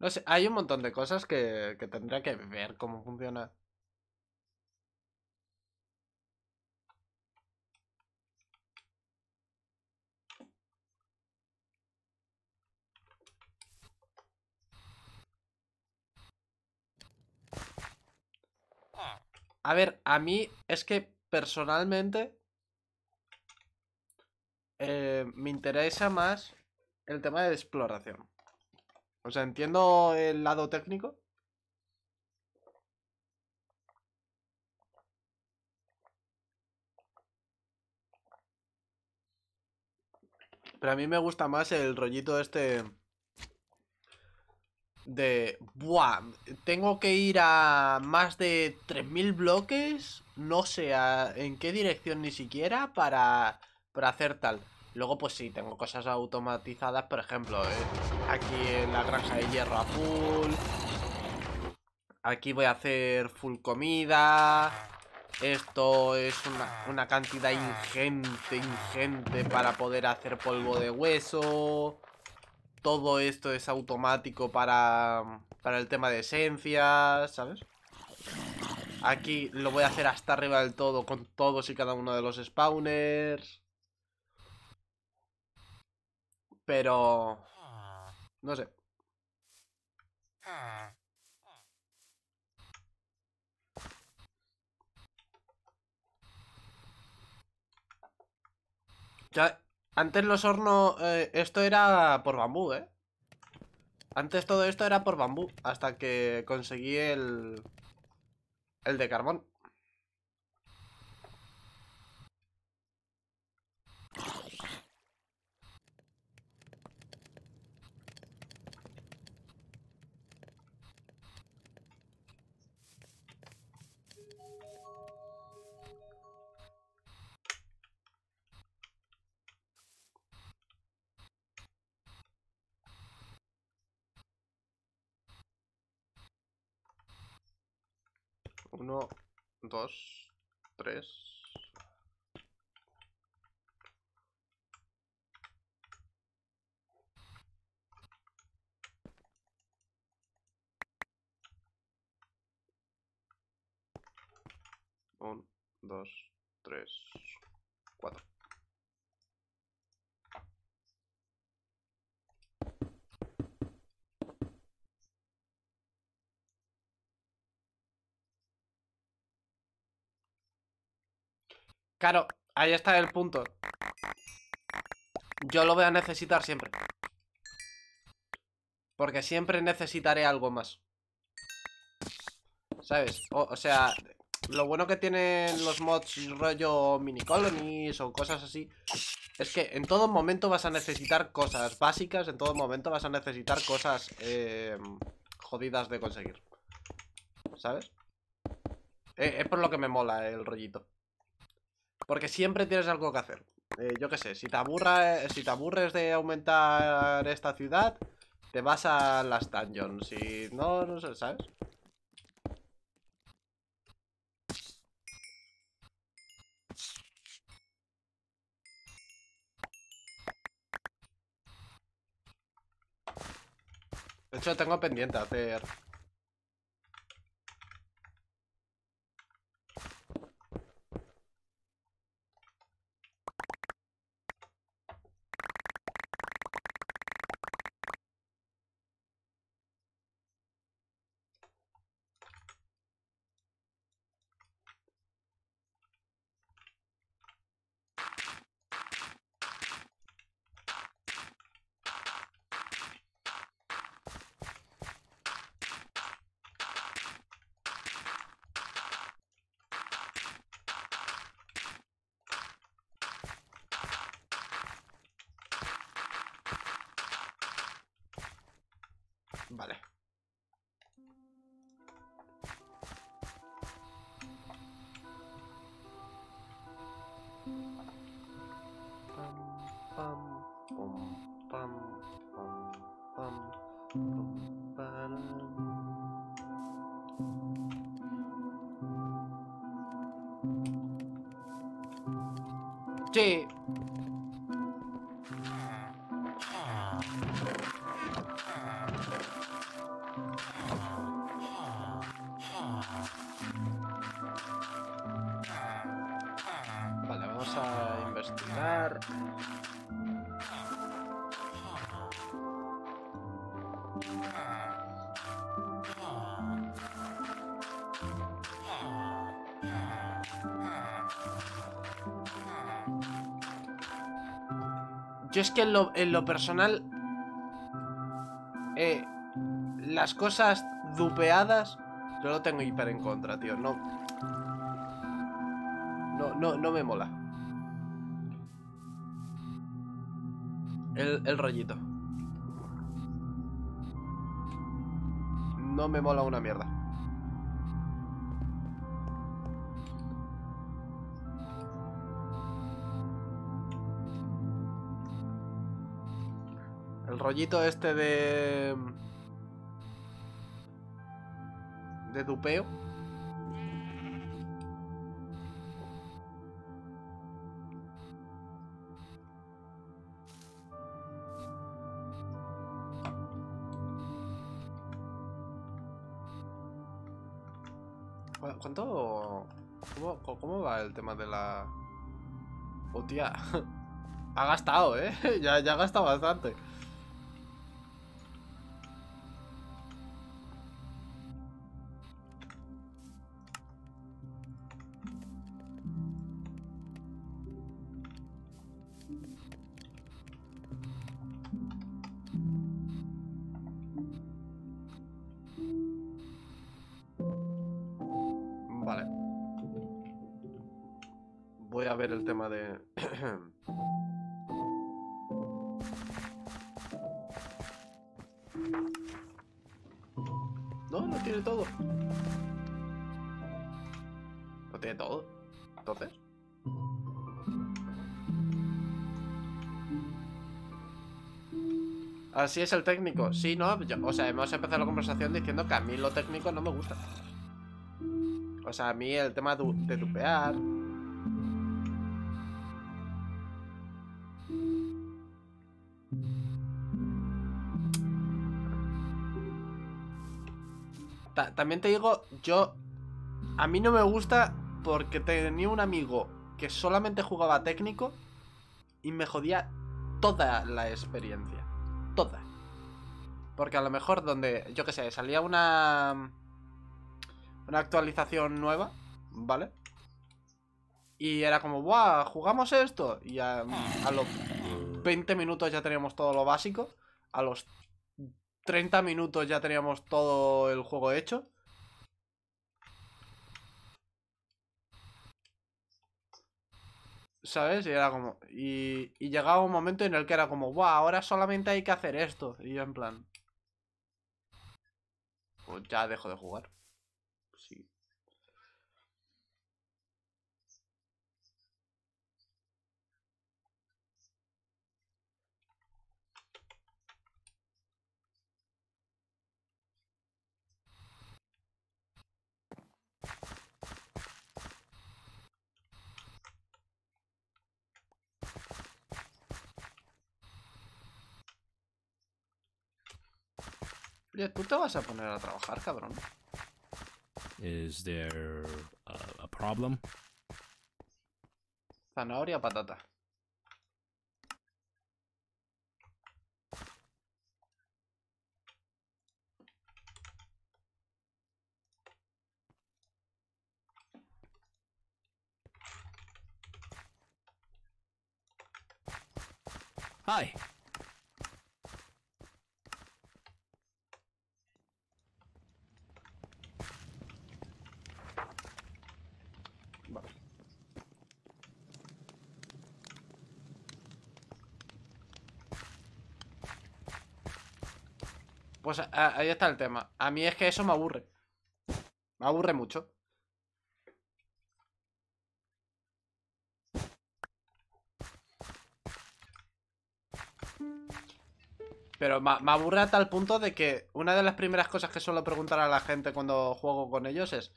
No sé, hay un montón de cosas que tendría que ver cómo funciona. A ver, a mí es que personalmente me interesa más el tema de exploración. O sea, entiendo el lado técnico. Pero a mí me gusta más el rollito este de... Buah, tengo que ir a más de 3000 bloques, no sé en qué dirección ni siquiera para hacer tal. Luego pues sí, tengo cosas automatizadas, por ejemplo, aquí en la granja de hierro a full. Aquí voy a hacer full comida. Esto es una cantidad ingente para poder hacer polvo de hueso. Todo esto es automático para el tema de esencias, ¿sabes? Aquí lo voy a hacer hasta arriba del todo con todos y cada uno de los spawners. Pero... no sé. Ya... antes los hornos... esto era por bambú, ¿eh? Antes todo esto era por bambú, hasta que conseguí el de carbón. Uno, dos, tres. Un, dos, tres, cuatro. Claro, ahí está el punto. Yo lo voy a necesitar siempre. Porque siempre necesitaré algo más, ¿sabes? O sea, lo bueno que tienen los mods rollo mini colonies o cosas así es que en todo momento vas a necesitar cosas básicas. En todo momento vas a necesitar cosas jodidas de conseguir, ¿sabes? Es por lo que me mola el rollito. Porque siempre tienes algo que hacer. Yo qué sé, si te aburres de aumentar esta ciudad, te vas a las dungeons. Y no sé, ¿sabes? De hecho, tengo pendiente hacer... Vale. Sí. esquivar. Yo es que en lo personal, las cosas dupeadas yo lo tengo hiper en contra, tío. No me mola el rollito. No me mola una mierda. El rollito este de dupeo. ¿Cuánto? ¿Cómo va el tema de la...? Hostia. Ha gastado, ¿eh? Ya ha gastado bastante. Voy a ver el tema de... No tiene todo. No tiene todo. Entonces... Así es el técnico. Sí, no, o sea, hemos empezado la conversación diciendo que a mí lo técnico no me gusta. O sea, a mí el tema de tupear... También te digo, a mí no me gusta porque tenía un amigo que solamente jugaba técnico y me jodía toda la experiencia. Toda. Porque a lo mejor donde, yo qué sé, salía una actualización nueva, ¿vale? Y era como, ¡buah! ¿Jugamos esto? Y a los 20 minutos ya teníamos todo lo básico. A los 30 minutos ya teníamos todo el juego hecho. ¿Sabes? Y era como... Y llegaba un momento en el que era como... ¡Buah! Ahora solamente hay que hacer esto. Y yo en plan... Pues ya dejo de jugar. Sí. ¿Tú te vas a poner a trabajar, cabrón? Is there a problem? Zanahoria, patata. Hi. Pues ahí está el tema. A mí es que eso me aburre. Me aburre mucho. Pero me aburre a tal punto de que una de las primeras cosas que suelo preguntar a la gente cuando juego con ellos es: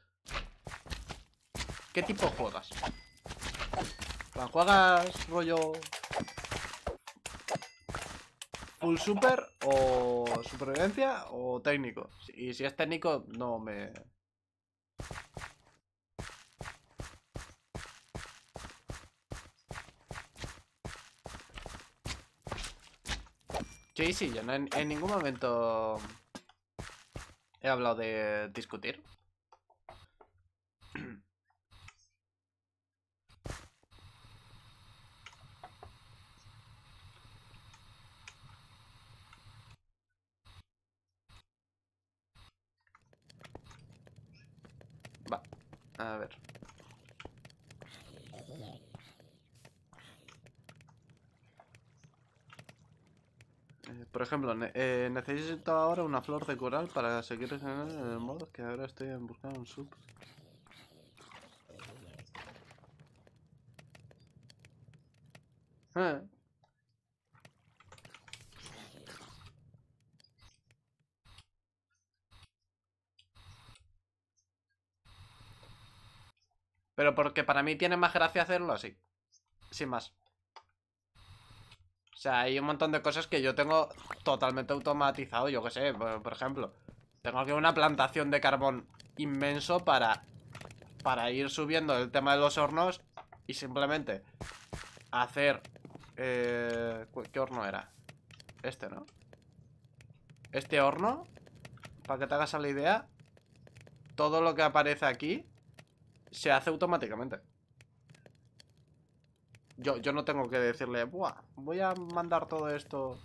¿qué tipo juegas? ¿Juegas rollo full super o supervivencia o técnico? Y si es técnico, no me... Sí, yo no, en ningún momento he hablado de discutir. Va, a ver. Por ejemplo, necesito ahora una flor de coral para seguir en el modo que ahora estoy en busca de un sub. Pero porque para mí tiene más gracia hacerlo así. Sin más. O sea, hay un montón de cosas que yo tengo totalmente automatizado, yo qué sé, por ejemplo. Tengo aquí una plantación de carbón inmenso para ir subiendo el tema de los hornos y simplemente hacer... ¿qué horno era? Este, ¿no? Este horno, para que te hagas a la idea, todo lo que aparece aquí se hace automáticamente. Yo no tengo que decirle, buah, voy a mandar todo esto.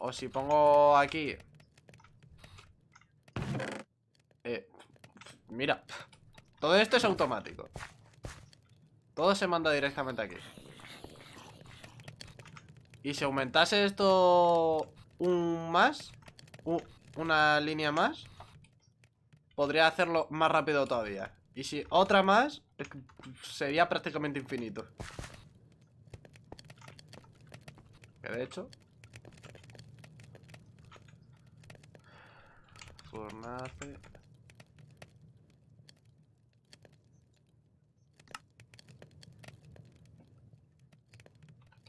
O si pongo aquí. Mira, todo esto es automático. Todo se manda directamente aquí. Y si aumentase esto una línea más, podría hacerlo más rápido todavía. Y si otra más, sería prácticamente infinito. Que de hecho... Fornace...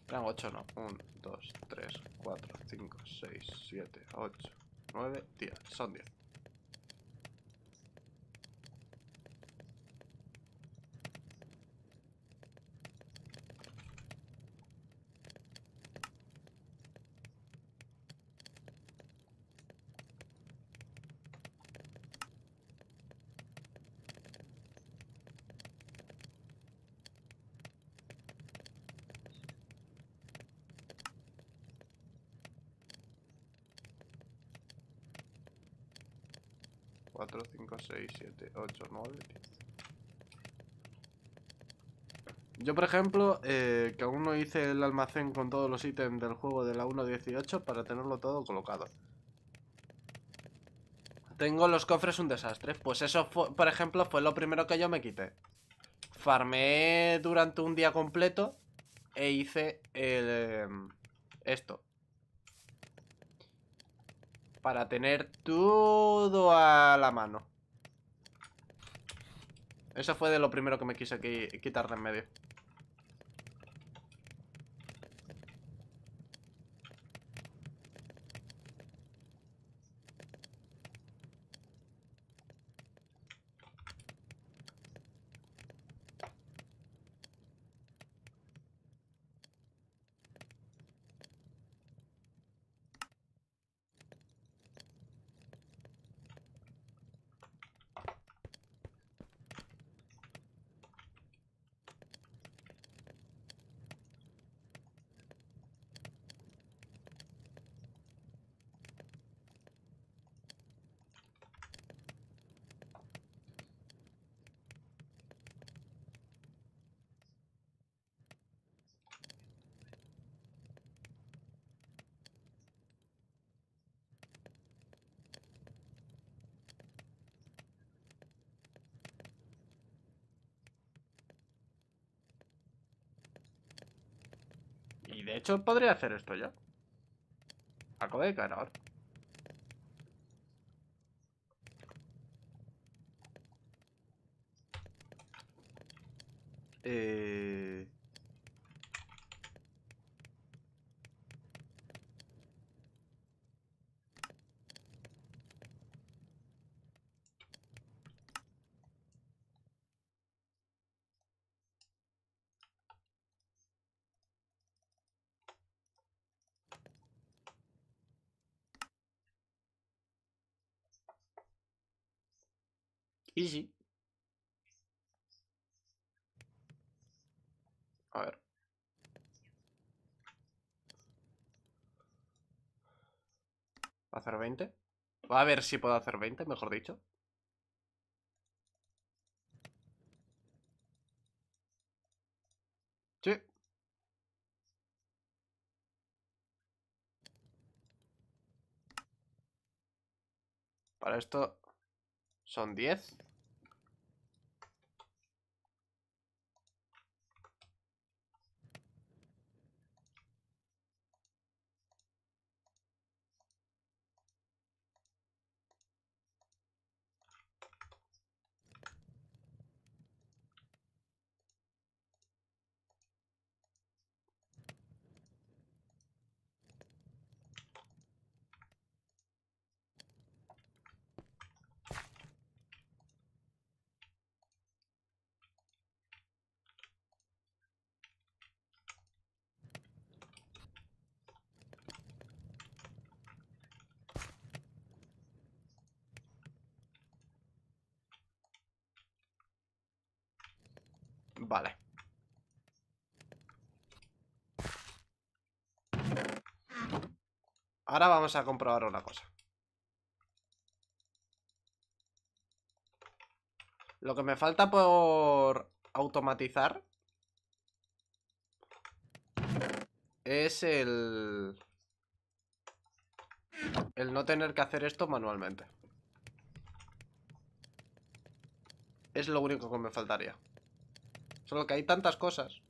Eran 8, no. 1, 2, 3, 4, 5, 6, 7, 8, 9, 10. Son 10. Yo, por ejemplo, que aún no hice el almacén con todos los ítems del juego de la 1.18 para tenerlo todo colocado. Tengo los cofres un desastre. Pues eso, por ejemplo, fue lo primero que yo me quité. Farmeé durante un día completo e hice esto. Para tener todo a la mano. Eso fue de lo primero que me quise quitar de en medio. De hecho, podría hacer esto ya. Acabo de ganar. Easy. A ver. ¿Va a hacer 20? Va a ver si puedo hacer 20, mejor dicho. Sí. Para esto son 10. Vale. Ahora vamos a comprobar una cosa. Lo que me falta por automatizar es el no tener que hacer esto manualmente. Es lo único que me faltaría. Solo que hay tantas cosas.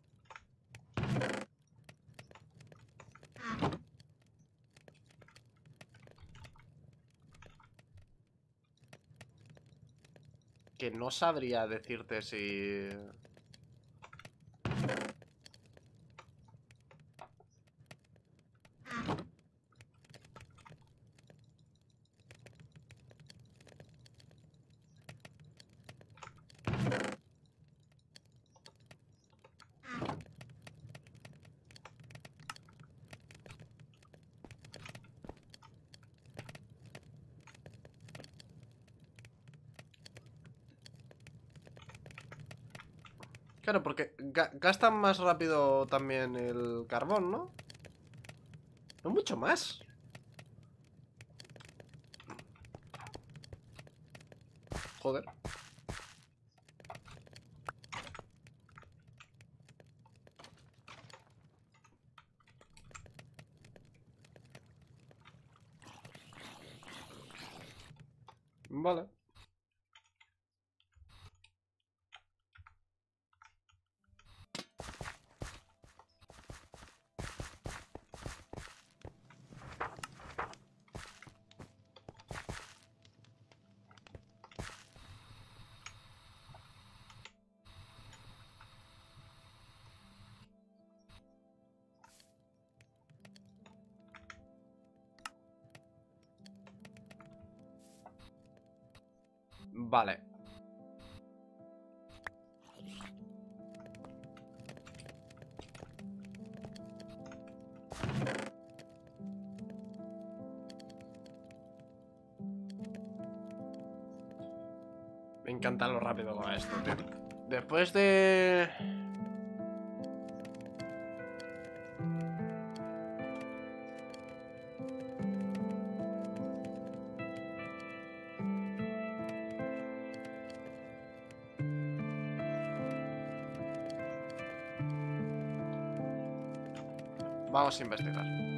Que no sabría decirte si... Claro, porque gastan más rápido también el carbón, ¿no? No mucho más. Joder. Vale. Vale. Me encanta lo rápido con esto, tío. Después de... Vamos a investigar.